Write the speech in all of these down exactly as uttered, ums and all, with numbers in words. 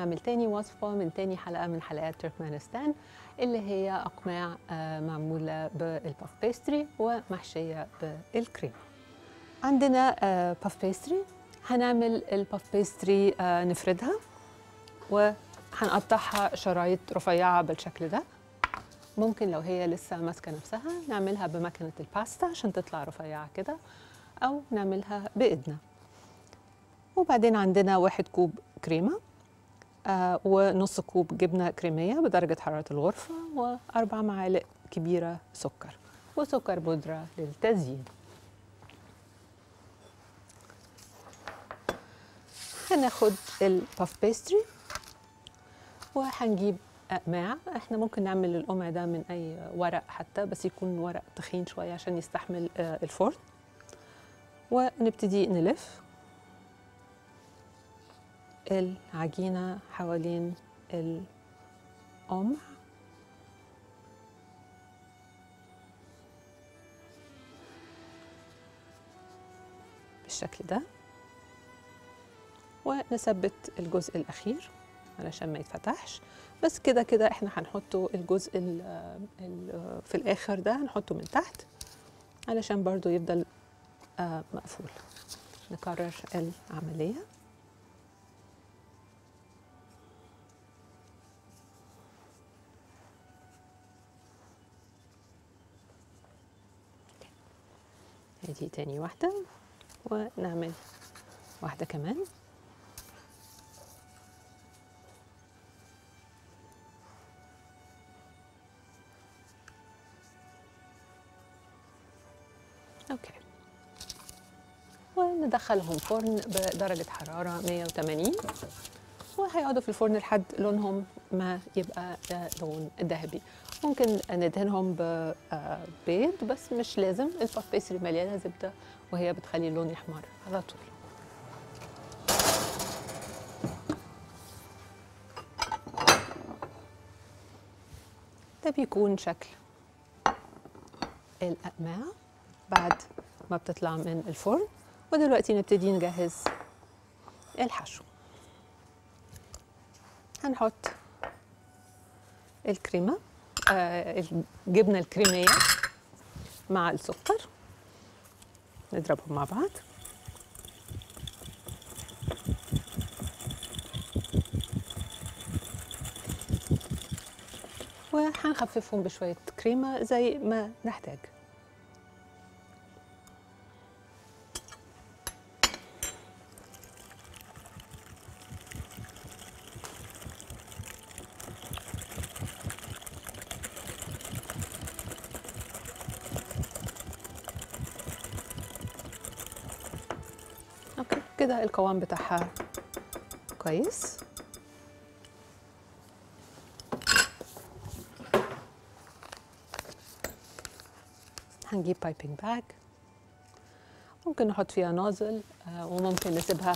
هعمل تاني وصفة من تاني حلقة من حلقات تركمانستان اللي هي أقماع معمولة بالباف بيستري ومحشية بالكريم. عندنا باف بيستري، هنعمل الباف بيستري نفردها وهنقطعها شرايط رفيعة بالشكل ده. ممكن لو هي لسه ماسكة نفسها نعملها بمكنة الباستا عشان تطلع رفيعة كده، أو نعملها بإيدنا. وبعدين عندنا واحد كوب كريمة آه ونص كوب جبنة كريمية بدرجة حرارة الغرفة، وأربع معالق كبيرة سكر، وسكر بودرة للتزيين. هناخد الباف بيستري وهنجيب أقماع. احنا ممكن نعمل القمع ده من أي ورق حتى، بس يكون ورق تخين شوية عشان يستحمل آه الفرن. ونبتدي نلف العجينة حوالين القمع، بالشكل ده، ونثبت الجزء الأخير علشان ما يتفتحش. بس كده كده احنا هنحطه الجزء ال ال في الآخر ده، هنحطه من تحت علشان برضو يفضل آه مقفول. نكرر العملية. دي تاني واحدة، ونعمل واحدة كمان. اوكي، وندخلهم فرن بدرجة حرارة مية وتمانين، وهيقعدوا في الفرن لحد لونهم ما يبقى لون ذهبي. ممكن ندهنهم ببيض بس مش لازم، الباف بيستري مليانه زبده وهي بتخلي اللون يحمر على طول. ده بيكون شكل الأقماع بعد ما بتطلع من الفرن. ودلوقتي نبتدي نجهز الحشو. هنحط الكريمة آه الجبنة الكريمية مع السكر، نضربهم مع بعض. وهنخففهم بشوية كريمة زي ما نحتاج. كده القوام بتاعها كويس. هنجيب بايبنج باج، ممكن نحط فيها نازل آه وممكن نسيبها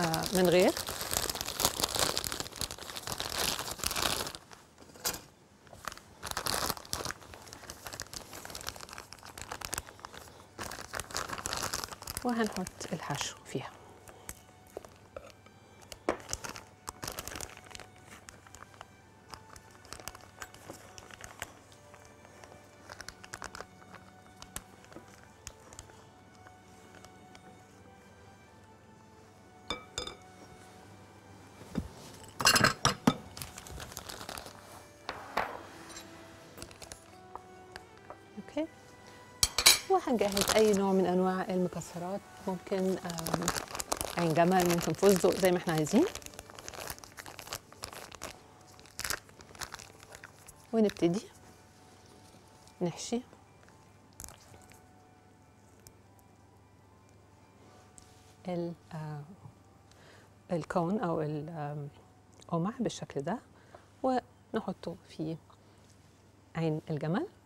آه من غير. وهنحط الحشو فيها. وهنجهز اي نوع من انواع المكسرات، ممكن عين جمل، ممكن فستق، زي ما احنا عايزين. ونبتدي نحشي. الكون او القمع بالشكل ده، ونحطه في عين الجمل.